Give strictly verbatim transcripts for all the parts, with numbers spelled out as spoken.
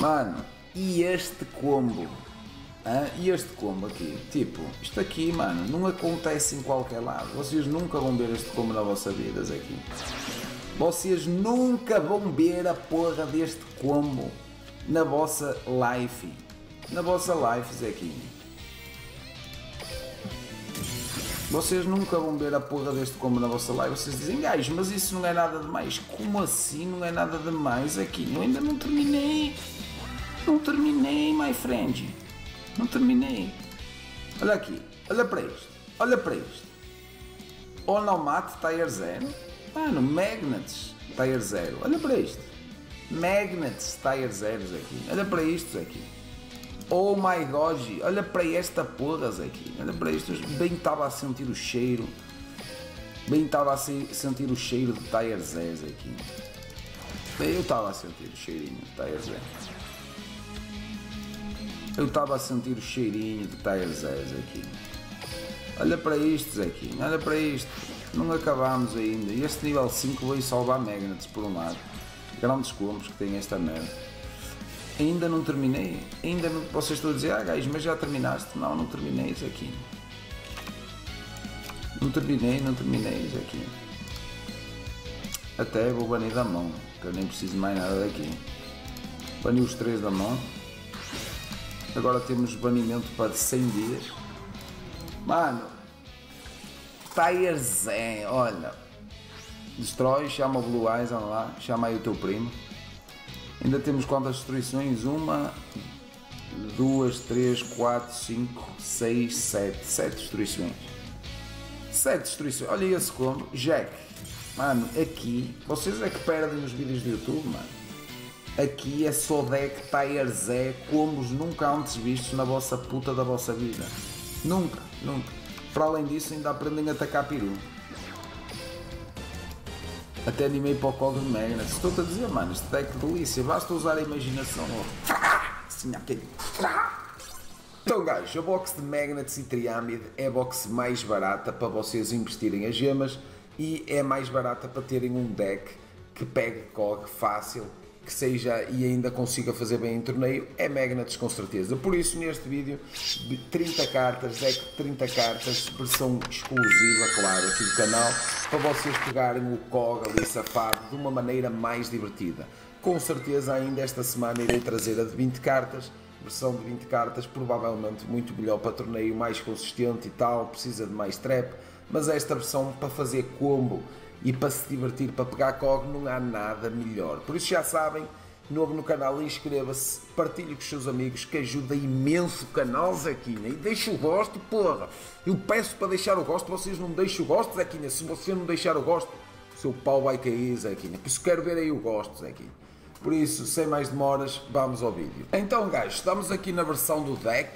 Mano, e este combo? Ah, e este combo aqui? Tipo, isto aqui, mano, não acontece em qualquer lado. Vocês nunca vão ver este combo na vossa vida, Zequim. Vocês nunca vão ver a porra deste combo na vossa life. Na vossa life, Zequim. Vocês nunca vão ver a porra deste combo na vossa live. Vocês dizem, gajo, mas isso não é nada demais. Como assim não é nada demais aqui? Eu ainda não terminei. Não terminei, my friend. Não terminei. Olha aqui. Olha para isto. Olha para isto. Onomat Tier Zero. Mano, Magnets Tier Zero. Olha para isto. Magnets Tier Zero aqui. Olha para isto aqui. Oh my god, olha para esta porra, Zequim, olha para isto, bem estava a sentir o cheiro, bem estava a se, sentir o cheiro de Tier Zero, Zequim, eu estava a sentir o cheirinho de Tier Zero, eu estava a sentir o cheirinho de Tier Zero, Zequim, olha para isto, Zequim, olha para isto, não acabámos ainda, e este nível cinco veio salvar Magnets por um lado, grandes combos que tem esta merda. Ainda não terminei, ainda não... Vocês estão a dizer, ah gajo, mas já terminaste. Não, não terminei isso aqui. Não terminei, não terminei isso aqui. Até vou banir da mão, que eu nem preciso mais nada daqui. Bani os três da mão. Agora temos banimento para cem dias. Mano, Tier Zero, olha. Destrói, chama o Blue Eyes, olha lá, chama aí o teu primo. Ainda temos quantas destruições? Uma, duas, três, quatro, cinco, seis, sete. Sete destruições. Sete destruições. Olha esse combo. Jack. Mano, aqui. Vocês é que perdem os vídeos do YouTube, mano. Aqui é só deck, Tier Zero, combos nunca antes vistos na vossa puta da vossa vida. Nunca, nunca. Para além disso, ainda aprendem a atacar peru. Até animei para o Cog de Magnets. Estou-te a dizer, mano, este deck de delícia. Basta usar a imaginação. Assim, aquele... Então, gajo, a box de Magnets e Triâmide é a box mais barata para vocês investirem as gemas e é mais barata para terem um deck que pegue Cog fácil, que seja e ainda consiga fazer bem em torneio. É Magnets, com certeza. Por isso, neste vídeo, trinta cartas, deck de trinta cartas, versão exclusiva, claro, aqui do canal, para vocês pegarem o Cog ali safado de uma maneira mais divertida. Com certeza ainda esta semana irei trazer a de vinte cartas, versão de vinte cartas, provavelmente muito melhor para torneio, mais consistente e tal, precisa de mais trap, mas esta versão para fazer combo e para se divertir, para pegar Cog, não há nada melhor. Por isso já sabem, novo no canal, inscreva-se, partilhe com os seus amigos, que ajuda imenso o canal, Zequinha. E deixe o gosto, porra. Eu peço para deixar o gosto, vocês não deixam o gosto, Zequinha. Se você não deixar o gosto, o seu pau vai cair, Zequinha. Por isso quero ver aí o gosto, Zequinha. Por isso, sem mais demoras, vamos ao vídeo. Então, gajos, estamos aqui na versão do deck.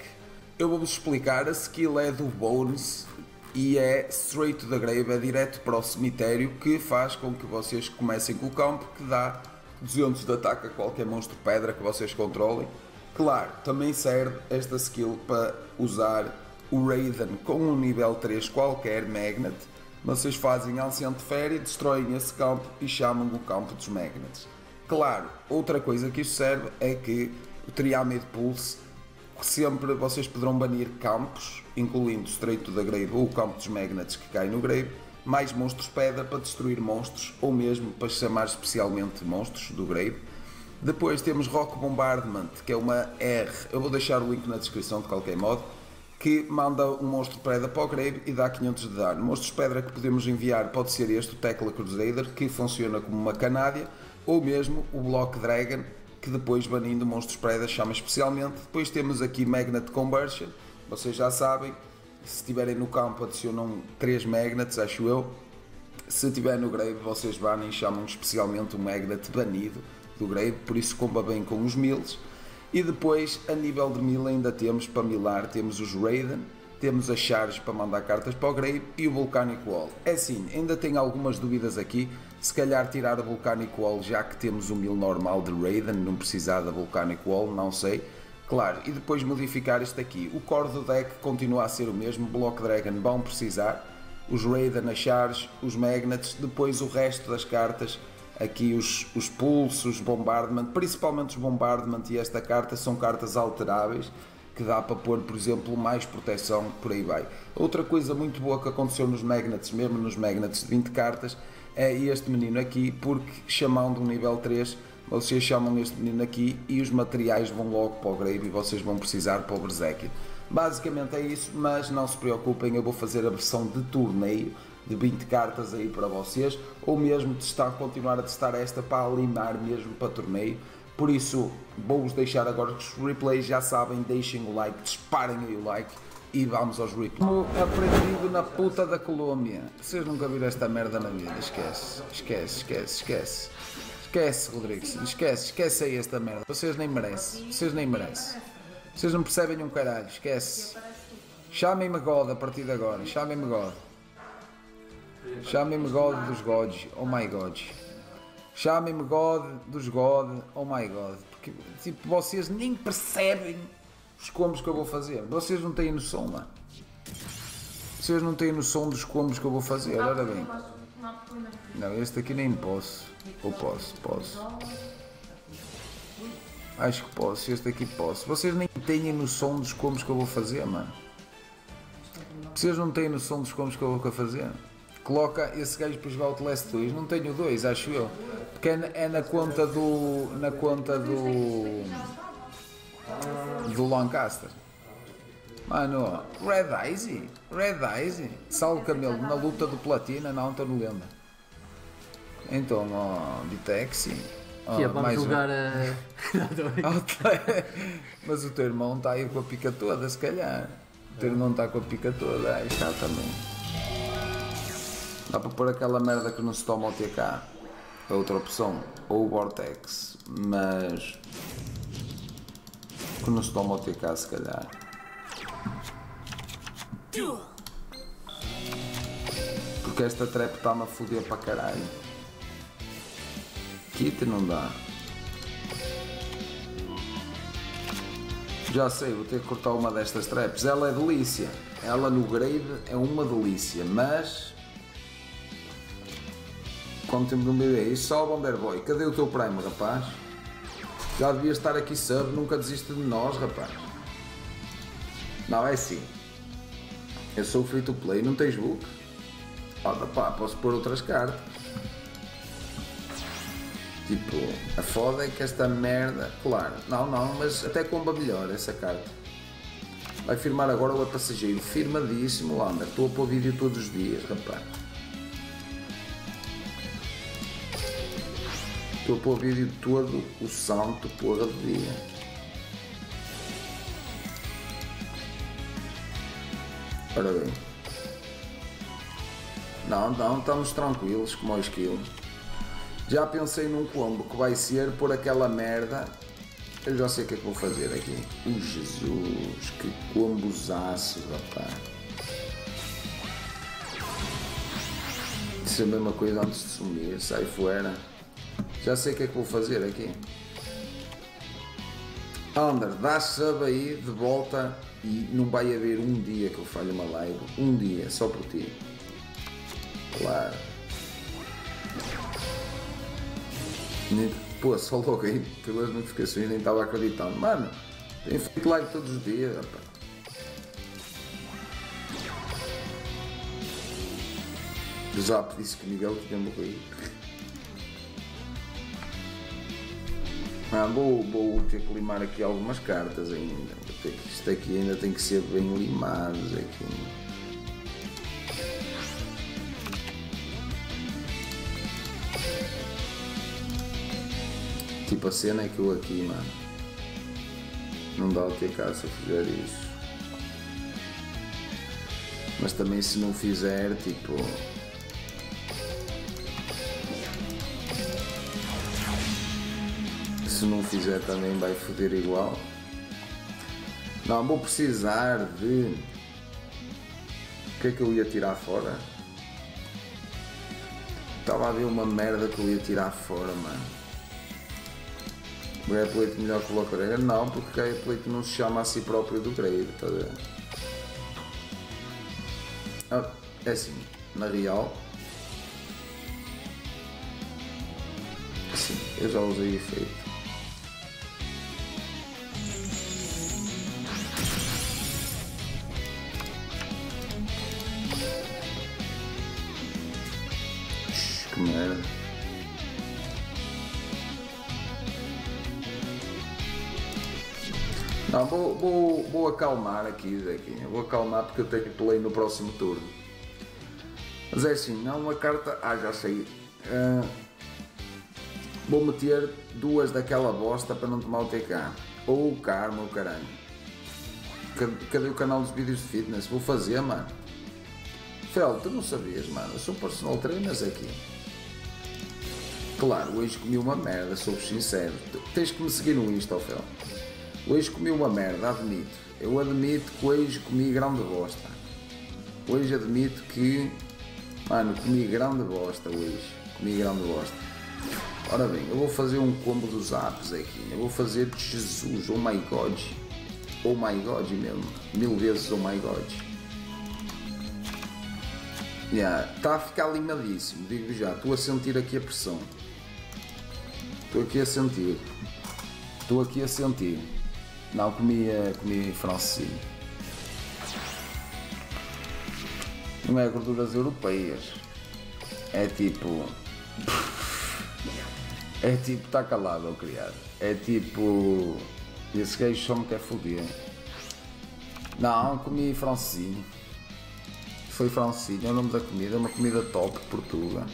Eu vou-vos explicar, a skill é do Bones e é straight to the grave, é direto para o cemitério, que faz com que vocês comecem com o campo, que dá duzentos de ataque a qualquer monstro pedra que vocês controlem. Claro, também serve esta skill para usar o Raiden com um nível três qualquer Magnet. Vocês fazem Ancient Fair e destroem esse campo e chamam o campo dos Magnets. Claro, outra coisa que isto serve é que o Triamid Pulse, sempre vocês poderão banir campos, incluindo straight to the grave ou o campo dos Magnets que cai no grave, mais monstros pedra para destruir monstros ou mesmo para chamar especialmente monstros do grave. Depois temos Rock Bombardment, que é uma R, eu vou deixar o link na descrição de qualquer modo, que manda um monstro pedra para o grave e dá quinhentos de dano. Monstros pedra que podemos enviar pode ser este, o Tecla Crusader, que funciona como uma canádia, ou mesmo o Block Dragon, que depois banindo monstros pedra chama especialmente. Depois temos aqui Magnet Conversion, vocês já sabem, se estiverem no campo adicionam três magnets, acho eu. Se estiver no grave vocês banem e chamam especialmente o Magnet banido do grave, por isso comba bem com os mils. E depois a nível de mil ainda temos para milar, temos os Raiden, temos as Charges para mandar cartas para o grave e o Volcanic Wall. É sim, ainda tenho algumas dúvidas aqui, se calhar tirar a Volcanic Wall já que temos o mil normal de Raiden, não precisar da Volcanic Wall, não sei. Claro, e depois modificar este aqui. O core do deck continua a ser o mesmo, Block Dragon vão precisar, os Raiden, a Charge, os Magnets, depois o resto das cartas aqui os, os pulsos, bombardment, principalmente os bombardment e esta carta são cartas alteráveis, que dá para pôr, por exemplo, mais proteção, por aí vai. Outra coisa muito boa que aconteceu nos Magnets, mesmo nos Magnets de vinte cartas, é este menino aqui, porque chamando um nível três, vocês chamam este menino aqui e os materiais vão logo para o grave e vocês vão precisar para o Berserk. Basicamente é isso, mas não se preocupem, eu vou fazer a versão de torneio de vinte cartas aí para vocês, ou mesmo testar, continuar a testar esta para alimar mesmo para torneio. Por isso, vou-vos deixar agora os replays, já sabem, deixem o like, disparem aí o like e vamos aos replays. Como aprendido na puta da Colômbia. Vocês nunca viram esta merda na vida, esquece, esquece, esquece, esquece. Esquece, Rodrigues, esquece, esquece aí esta merda. Vocês nem merecem, vocês nem merecem. Vocês não percebem um caralho, esquece. Chamem-me God a partir de agora, chamem-me God. Chamem-me God dos gods, oh my god. Chamem-me God dos God, oh my god. Porque, tipo, vocês nem percebem os combos que eu vou fazer. Vocês não têm noção, mano. Vocês não têm noção dos combos que eu vou fazer, ora bem. Não, este aqui nem posso. Ou posso, posso. Acho que posso, este aqui posso. Vocês nem têm noção dos combos que eu vou fazer, mano. Vocês não têm noção dos combos que eu vou fazer. Coloca esse gajo para jogar o Teleste dois. Não tenho dois, acho eu. Porque é na, é na conta do... Na conta do... Do Lancaster. Mano, Red Eyes? Red Eyes? Salve Camelo, na luta do Platina? Não, estou no lenda. Então, ó... Oh, de taxi. Oh, que é, vamos mais jogar um. A... Mas o teu irmão está aí com a pica toda, se calhar. O teu irmão está com a pica toda. Aí está também. Dá para pôr aquela merda que não se toma ao T K, é outra opção, ou o Vortex, mas que não se toma ao T K se calhar. Porque esta trap está-me a foder para caralho. Kit não dá. Já sei, vou ter que cortar uma destas traps, ela é delícia, ela no grave é uma delícia, mas... Como temos um bebê, isso só o Bomberboy, cadê o teu primo, rapaz? Já devias estar aqui sub, nunca desiste de nós, rapaz. Não, é assim. Eu sou free to play, não tens book. Ora pá, posso pôr outras cartas. Tipo, a foda é que esta merda, claro. Não, não, mas até comba melhor essa carta. Vai firmar agora o é passageiro, firmadíssimo, Lander. Estou a pôr vídeo todos os dias, rapaz. Estou a pôr o vídeo todo o santo porra do dia. Ora bem. Não, não, estamos tranquilos como o esquilo. Já pensei num combo que vai ser por aquela merda. Eu já sei o que é que vou fazer aqui. Oh Jesus, que combozaço, rapaz. Isso é a mesma coisa antes de sumir, sai fora. Já sei o que é que vou fazer aqui. Under, dá sub aí de volta e não vai haver um dia que eu falhe uma live. Um dia, só por ti. Claro. Pô, só logo aí pelas notificações, nem estava acreditando. Mano, tenho feito live todos os dias, rapaz. O Zap disse que Miguel tinha morrido. Ah, vou, vou ter que limar aqui algumas cartas ainda. Isto aqui ainda tem que ser bem limado aqui. Tipo, a cena é que eu aqui, mano, não dá o T K se eu fizer isso. Mas também se não fizer, tipo... Se não fizer também vai foder igual. Não, vou precisar de... O que é que eu ia tirar fora? Estava a ver uma merda que eu ia tirar fora, mano. Gaiaplate melhor que o Block Dragon? Não, porque Gaiaplate não se chama a si próprio do grave, tá a ver? Ah, é assim, na real... Eu já usei efeito. Que merda. Não, vou, vou, vou acalmar aqui, Zequinha. Vou acalmar porque eu tenho que play no próximo turno. Mas é assim, não uma carta... Ah, já sei. Uh, vou meter duas daquela bosta para não tomar o T K. Ou o Karma, o caralho. Cadê o canal dos vídeos de fitness? Vou fazer, mano. Fel, tu não sabias, mano. Eu sou personal trainer aqui. Claro, hoje comi uma merda, sou sincero. Tens que me seguir no Insta, Fel. Hoje comi uma merda, admito. Eu admito que hoje comi grande bosta. Hoje admito que... Mano, comi grande bosta hoje. Comi grande bosta. Ora bem, eu vou fazer um combo dos apps aqui. Eu vou fazer Jesus, oh my god. Oh my god mesmo. Mil vezes oh my god. Yeah, tá a ficar limadíssimo, digo já. Estou a sentir aqui a pressão. Estou aqui a sentir. Estou aqui a sentir. Não, comi, comi francês. Não é gorduras europeias. É tipo... É tipo... Está calado ao criado. É tipo... Esse gajo só me quer foder. Não, comi francesinho. Foi francesinho, é o nome da comida. É uma comida top de Portugal.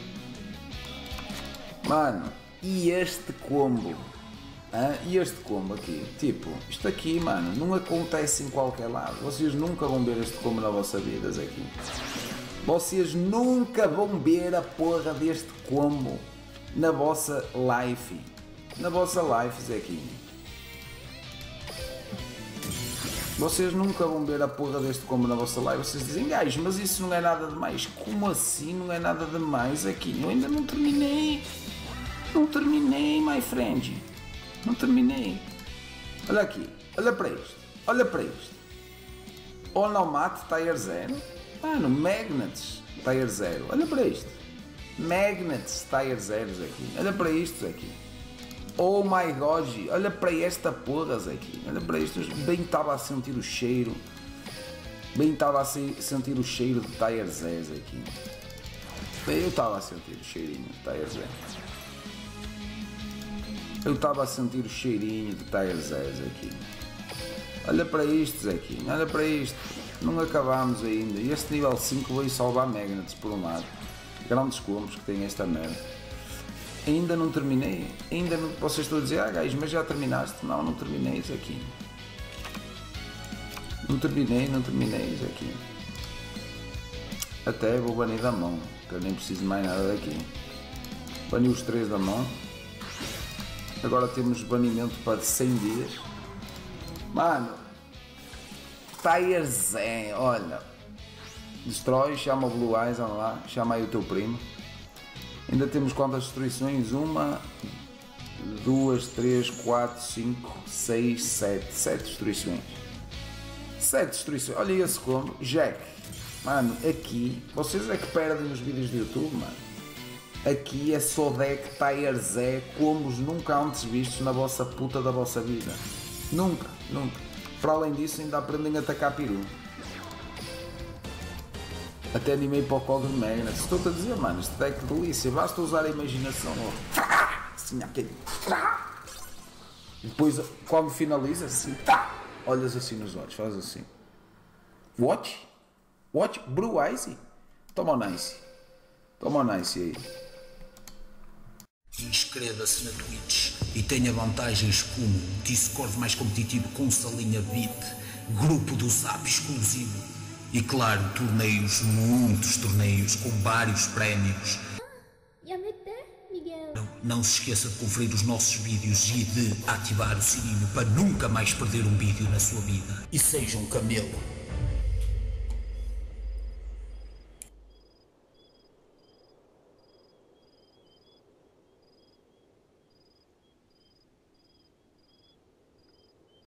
Mano, e este combo? Ah, e este combo aqui? Tipo, isto aqui, mano, não acontece em qualquer lado. Vocês nunca vão ver este combo na vossa vida, Zequim. Vocês nunca vão ver a porra deste combo na vossa life. Na vossa life, Zequim. Vocês nunca vão ver a porra deste combo na vossa live. Vocês dizem, gajo, mas isso não é nada demais. Como assim não é nada demais, Zequim? Eu ainda não terminei. Não terminei, my friend. Não terminei. Olha aqui. Olha para isto. Olha para isto. Onomat Tier Zero. Mano, Magnets Tier Zero. Olha para isto. Magnets Tier Zero, aqui. Olha para isto, aqui. Oh my god. Olha para esta porra, aqui. Olha para isto. Bem estava a sentir o cheiro. Bem estava a sentir o cheiro de Tier Zero, aqui. Bem, eu estava a sentir o cheirinho de Tier Zero. Eu estava a sentir o cheirinho de Tier Zero, Zequim. Olha para isto, Zequim. Olha para isto. Não acabámos ainda. E este nível cinco veio salvar Magnets, por um lado. Grandes combos que tem esta merda. Ainda não terminei. Ainda não... Vocês estão a dizer, ah, gajo, mas já terminaste. Não, não terminei, Zequim. Não terminei, não terminei, Zequim. Até vou banir da mão, que eu nem preciso mais nada daqui. Banir os três da mão. Agora temos banimento para cem dias. Mano, Tier Zen, olha. Destrói, chama o Blue Eyes, olha lá. Chama aí o teu primo. Ainda temos quantas destruições? Uma, duas, três, quatro, cinco, seis, sete. Sete destruições. Sete destruições. Olha esse combo. Jack. Mano, aqui. Vocês é que perdem os vídeos do YouTube, mano. Aqui é só deck Tier Zero, combos nunca antes vistos na vossa puta da vossa vida. Nunca, nunca. Para além disso, ainda aprendem a atacar peru. Até animei para o Cog de Magnet. Estou-te a dizer, mano, este deck delícia. Basta usar a imaginação. Assim, aquele. Depois, quando finaliza, assim. Olhas assim nos olhos, faz assim. Watch? Watch? Blue Eyes? Toma o Nice. Toma o Nice aí. Inscreva-se na Twitch e tenha vantagens como Discord mais competitivo com salinha V I P, grupo do Zap exclusivo e claro, torneios, muitos torneios com vários prémios. Não, não se esqueça de conferir os nossos vídeos e de ativar o sininho para nunca mais perder um vídeo na sua vida. E seja um camelo.